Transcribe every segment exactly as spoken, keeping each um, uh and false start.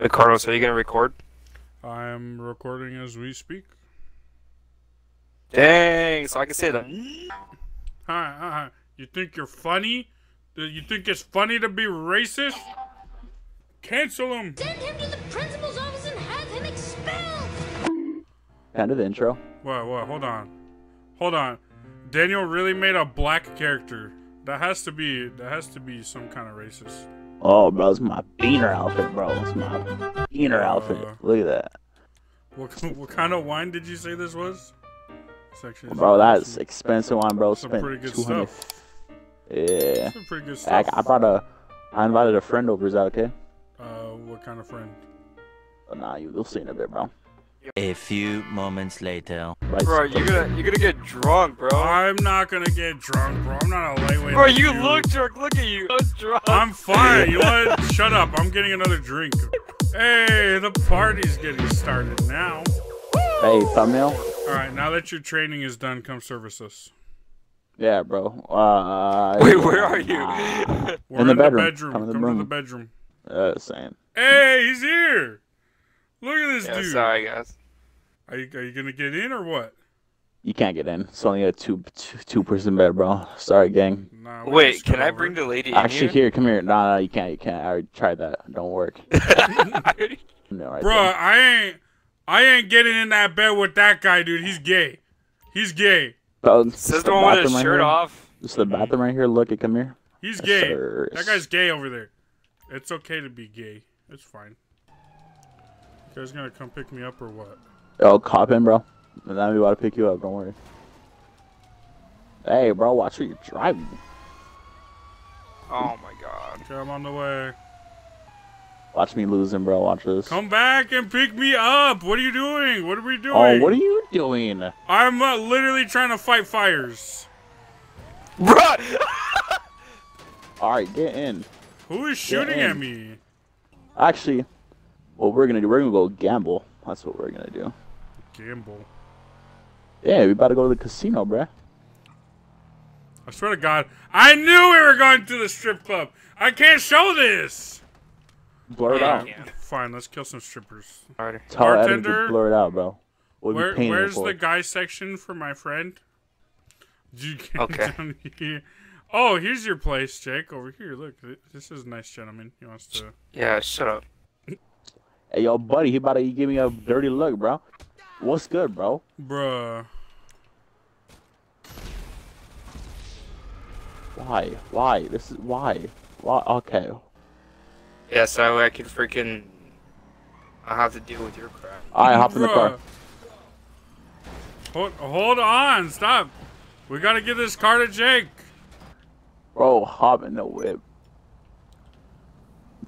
Hey, Carlos, are you gonna record? I'm recording as we speak. Dang, so I can say that. Hi, hi. You think you're funny? You think it's funny to be racist? Cancel him! Send him to the principal's office and have him expelled! End of the intro. Whoa, whoa, hold on. Hold on. Daniel really made a black character. That has to be, that has to be some kind of racist. Oh, bro, it's my beaner outfit, bro. It's my beaner uh, outfit. Look at that. What, what kind of wine did you say this was? Actually, bro, that's expensive wine, bro. Some Spent pretty good two hundred. Stuff. Yeah. Some pretty good stuff. I, I brought a, I invited a friend over. Is that okay? Uh, what kind of friend? Oh, nah, you, you'll see in a bit, bro. A few moments later. Bro, you're gonna, you're gonna get drunk, bro. I'm not gonna get drunk, bro. I'm not a lightweight. Bro, like you, you look drunk. Look at you. I'm drunk. I'm fine. You want? Shut up. I'm getting another drink. Hey, the party's getting started now. Hey, thumbnail. All right, now that your training is done, come service us. Yeah, bro. Uh, Wait, where are you? We're in the, in bedroom. the bedroom. Come, in the come room. to the bedroom. Uh, same. Hey, he's here. Look at this yeah, dude. Sorry, guys. Are you, are you gonna get in or what? You can't get in. It's only a two two, two person bed, bro. Sorry, gang. Nah, Wait, can over. I bring the lady in Actually, here? here, come here. No, no, you can't. You can't. I already tried that. It don't work. no, right bro, there. I ain't. I ain't getting in that bed with that guy, dude. He's gay. He's gay. Bro, this is the one with his right shirt here. off. This is the bathroom right here. Look, it. Come here. He's gay. Yes, that guy's gay over there. It's okay to be gay. It's fine. You guys gonna come pick me up or what? Oh, cop in, bro. And I'm about to pick you up. Don't worry. Hey, bro, watch where you're driving. Oh my God. Okay, I'm on the way. Watch me losing, bro. Watch this. Come back and pick me up. What are you doing? What are we doing? Oh, what are you doing? I'm uh, literally trying to fight fires. Bro. All right, get in. Who is shooting at me? Actually, what we're gonna do? We're gonna go gamble. That's what we're gonna do. Gamble. Yeah, we about to go to the casino, bro. I swear to God, I knew we were going to the strip club. I can't show this. Blur it out. Yeah. Fine, let's kill some strippers. Right. Bartender, blur it out, bro. We'll where, where's the guy section for my friend? You okay. Here. Oh, here's your place, Jake. Over here. Look, this is a nice gentleman. He wants to. Yeah, shut up. Hey, yo, buddy. He about to give me a dirty look, bro. What's good, bro? Bruh. Why? Why? This is why? Why? Okay. Yeah, so I can freaking. I have to deal with your crap. Alright, hop in the car. Hold, hold on, stop. We gotta give this car to Jake. Bro, hop in the whip.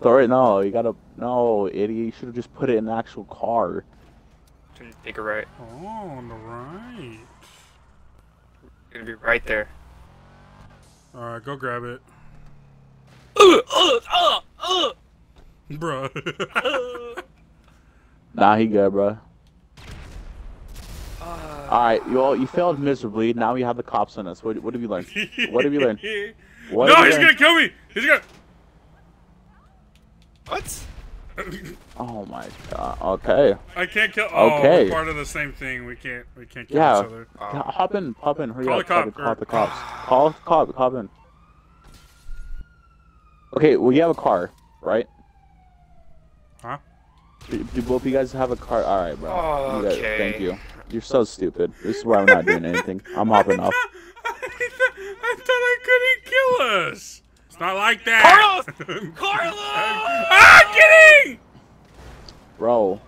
Sorry, no, you gotta. No, idiot, you should've just put it in an actual car. Take a right. Oh, on the right. It's gonna be right there. Alright, go grab it. Uh, uh, uh, uh. Bruh. Nah, he good, bruh. Uh, Alright, you all you failed miserably. Now you have the cops on us. What, what have you learned? What have you learned? What no, he's learned? gonna kill me! He's gonna. What? Oh my God. Okay. I can't kill. Oh, okay. We're part of the same thing. We can't. We can't kill yeah. each other. Yeah. Oh. Hop in. Hop in. Hurry Call up. Call the cop. Call the cops. Call the cop. Hop in. Okay. Well, you have a car, right? Huh? Do, do both of you guys have a car? All right, bro. Oh, okay. You guys, thank you. You're so stupid. This is why I'm not doing anything. I'm hopping off. I, th I thought I couldn't kill us. It's not like that. Carlos! Carlos! Ah, get in! Bro.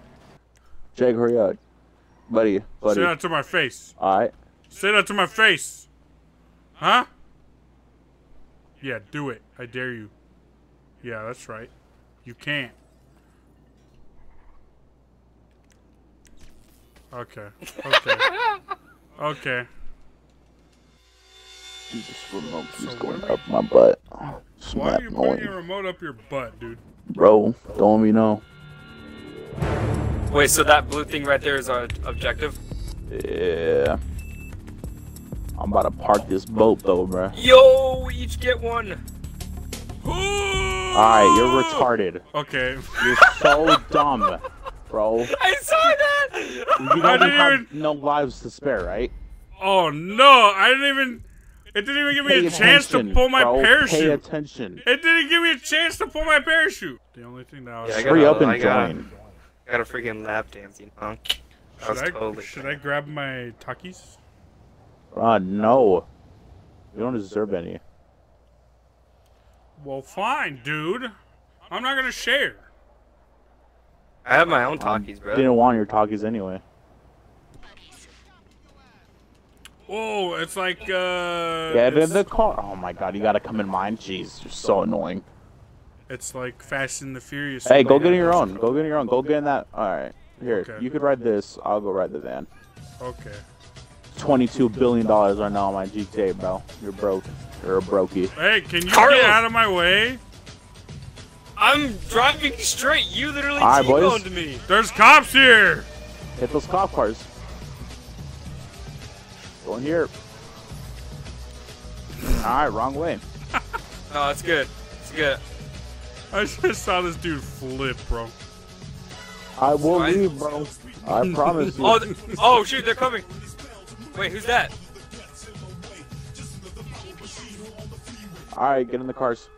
Jake, hurry up. Buddy, buddy. Say that to my face. All right. Say that to my face. Huh? Yeah, do it. I dare you. Yeah, that's right. You can't. Okay. Okay. Okay. Dude, this remote keeps so going up my butt. It's why are you putting your remote up your butt, dude? Bro, don't let me know. Wait, so that blue thing right there is our objective? Yeah. I'm about to park this boat, though, bro. Yo, we each get one. Alright, you're retarded. Okay. You're so dumb, bro. I saw that! You don't have even... no lives to spare, right? Oh no, I didn't even... It didn't even give me pay a chance to pull my bro. parachute. Pay attention. It didn't give me a chance to pull my parachute. The only thing that I was... Yeah, I gotta, Hurry up and I gotta, join. I got a freaking lap dancing, huh? That should I, totally should I grab my Takis? Uh, no. You don't deserve any. Well, fine, dude. I'm not gonna share. I have my own Takis, bro. Didn't want your Takis anyway. Oh, it's like, uh... Get in the car. Oh my god, you gotta come in mine. Jeez, you're so annoying. It's like Fast and the Furious. Hey, go get in your own. Go get in your own. Go get in that. Alright. Here, okay. You could ride this. I'll go ride the van. Okay. twenty-two billion dollars right now on my G T A, bro. You're broke. You're a brokey. Hey, can you Carlos. get out of my way? I'm driving straight. You literally T-boned me. There's cops here. Hit those cop cars. Going here. Alright, wrong way. No, it's good. It's good. I just saw this dude flip, bro. I will Fine. leave, bro. I promise you. Oh, th oh, shoot, they're coming. Wait, who's that? Alright, get in the cars.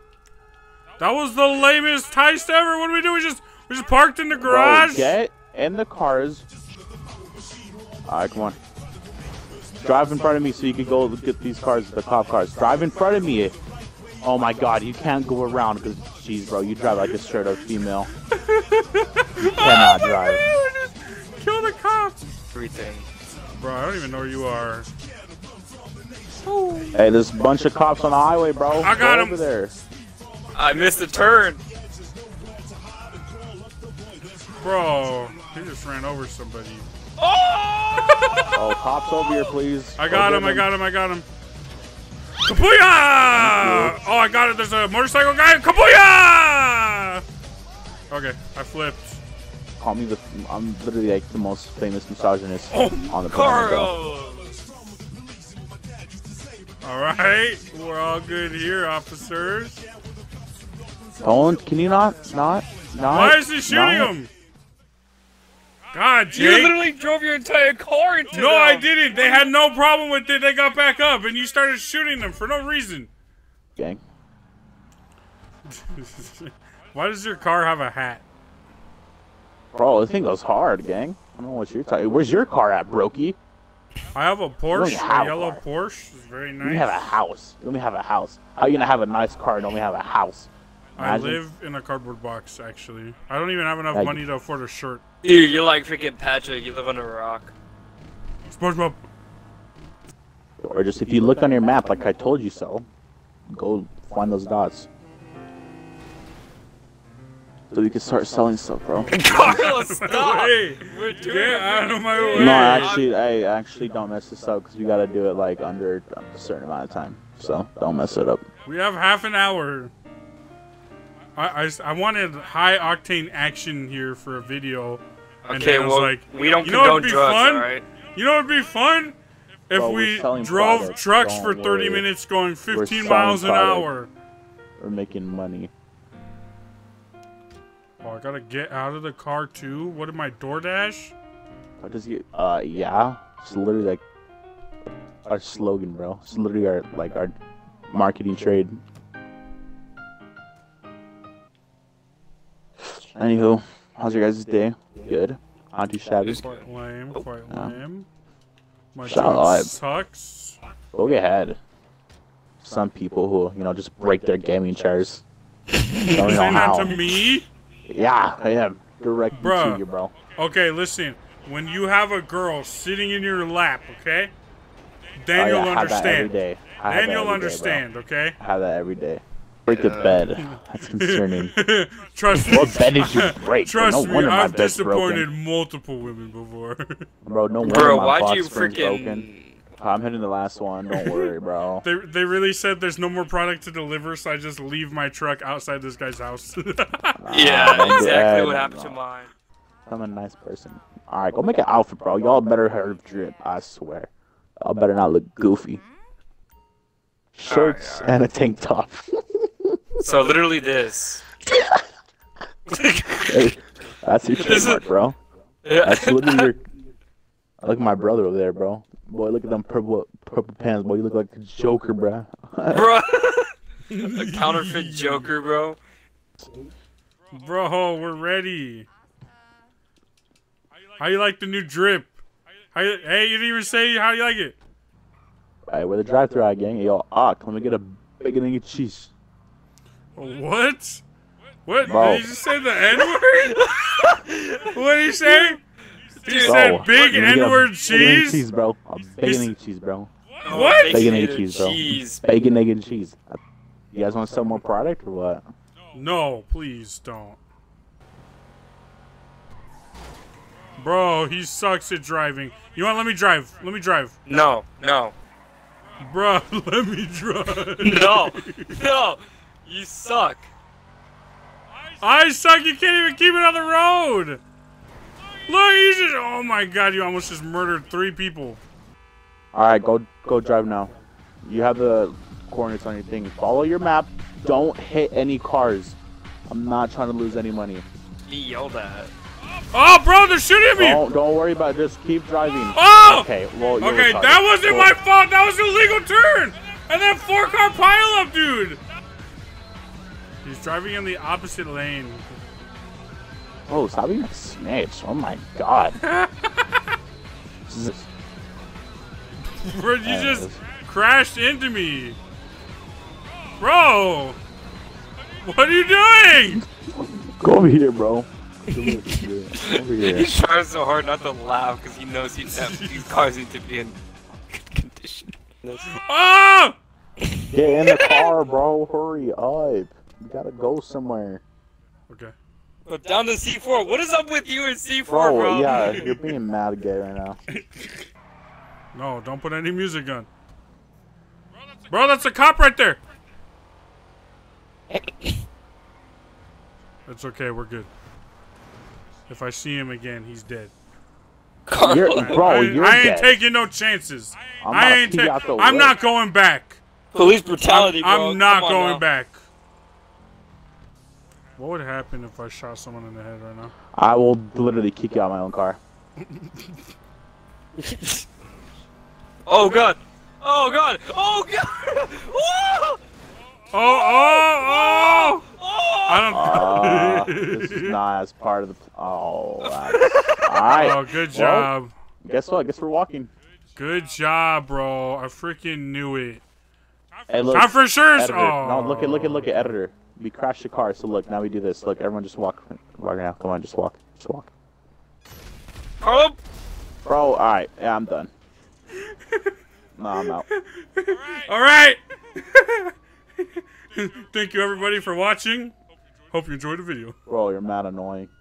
That was the lamest heist ever. What do we do? We just we just parked in the garage. Bro, get in the cars. Alright, come on. Drive in front of me so you can go get these cars, the cop cars. Drive in front of me. Oh my god, you can't go around because, jeez, bro, you drive like a straight up female. You cannot oh drive. God, just kill the cops. Three things. Bro, I don't even know where you are. Ooh. Hey, there's a bunch of cops on the highway, bro. I got go him. Over there. I missed a turn. Bro, he just ran over somebody. Oh! Oh, cops over here, please. I got him, him, I got him, I got him. Kapuya! Oh, I got it. There's a motorcycle guy. Kapuya! Okay, I flipped. Call me the. I'm literally like the most famous misogynist oh, on the planet. All right, we're all good here, officers. Don't. Can you not? Not? Not? Why is he shooting not? him? God, Jake. You literally drove your entire car into No, them. I didn't. They had no problem with it. They got back up, and you started shooting them for no reason. Gang. Why does your car have a hat? Bro, this thing goes hard, gang. I don't know what you're talking. Where's your car at, brokey? I have a Porsche, a yellow car. Porsche. It's very nice. You have a house. You only have a house. How are you gonna have a nice car and only have a house? Imagine. I live in a cardboard box, actually. I don't even have enough like, money to afford a shirt. Dude, you're like freaking Patrick. You live under a rock. SpongeBob. Or just if you look on your map, like I told you so, go find those dots. So we can start selling stuff, bro. Carlos, stop! Wait, we're doing Get out of my way! No, actually, I actually don't mess this up because we gotta do it like under a certain amount of time. So don't mess it up. We have half an hour. I, I, I wanted high octane action here for a video, and okay, I was well, like, we don't you know condone drugs, fun? All right? You know it'd be fun if Bro, we drove products. trucks don't for thirty worry. minutes going fifteen miles an product. hour. We're making money. Oh, I gotta get out of the car too. What did my DoorDash? What does he? Uh, yeah, it's literally like our slogan, bro. It's literally our like our marketing trade. Anywho, how's your guys' day? Good. Not too shabby. Quite lame, quite lame. My job sucks. Go ahead. Some people who, you know, just break their gaming chairs. Don't know how. That to me? Yeah, I am. Directly bro. to you, bro. Okay, listen. When you have a girl sitting in your lap, okay? Then oh, yeah, you'll understand. That every day. I then you'll every understand, day, okay? I have that every day. Break the bed. That's concerning. Trust me. What bed did you break? Trust me, I've disappointed multiple women before. Bro, no wonder my box spring's broken. I'm hitting the last one. Don't worry, bro. They they really said there's no more product to deliver, so I just leave my truck outside this guy's house. Yeah, exactly what happened to mine. I'm a nice person. All right, go make an outfit, bro. Y'all better have drip. I swear. Y'all better not look goofy. Shirts and a tank top. So literally this. Hey, that's your trademark, bro. Yeah. That's literally your... I look at my brother over there, bro. Boy, look at them purple purple pants, boy. You look like a Joker, bro. Bro, a counterfeit Joker, bro. Bro, we're ready. How you like the new drip? How you, hey, you didn't even say how you like it. Alright, where the drive-thru at, gang? Yo, Ock, let me get a bacon and cheese. What? What? Bro. Did you just say the N-word? What did you say? You said big N-word cheese? Cheese, bro. A bacon and cheese, bro. What? Bacon and cheese, bro. Bacon, egg, and cheese. You guys want to sell more product or what? No, please don't. Bro, he sucks at driving. You want to let me drive? Let me drive. No, no. Bro, let me drive. No, no. You suck. I suck. You can't even keep it on the road. Look, he's just. Oh my God, you almost just murdered three people. All right, go go drive now. You have the coordinates on your thing. Follow your map. Don't hit any cars. I'm not trying to lose any money. He yelled at. Oh, bro, they're shooting me! Don't, don't worry about it. Just keep driving. Oh! Okay, well, you're okay, retarded. That wasn't cool. My fault. That was an illegal turn. And then four-car pileup, dude. He's driving in the opposite lane. Oh, stop being a snitch. Oh, my God. Bro, you Man, just this... crashed into me. Bro, what are you doing? Go over here, bro. Over here. He's trying so hard not to laugh because he knows he's have, these cars need to be in good condition. Oh! Get in the car, bro. Hurry up. You gotta go somewhere. Okay. But down to C four. What is up with you and C four, bro? bro? Yeah, you're being mad gay right now. No, don't put any music on. Bro, that's a cop right there. It's okay, we're good. If I see him again, he's dead. You're, bro, you're I ain't dead. taking no chances. I'm I ain't taking. I'm way. not going back. Police brutality, I'm, bro. I'm not going now. back. What would happen if I shot someone in the head right now? I will literally kick you out of my own car. Oh God! Oh God! Oh God! Oh! Oh! Oh! Oh! I don't know. Uh, this is not as part of the. Oh, all right. Oh, good job. Well, guess what? I guess we're walking. Good job, bro. I freaking knew it. Hey, look, Not for sure. Oh. No, look at, look at, look at editor. We crashed the car, so look. Now we do this. Look, everyone, just walk. Walk now. Come on, just walk. Just walk. Oh. Bro, all right. Yeah, I'm done. No, I'm out. All right. Thank you everybody for watching. Hope you enjoyed the video. Bro, you're mad annoying.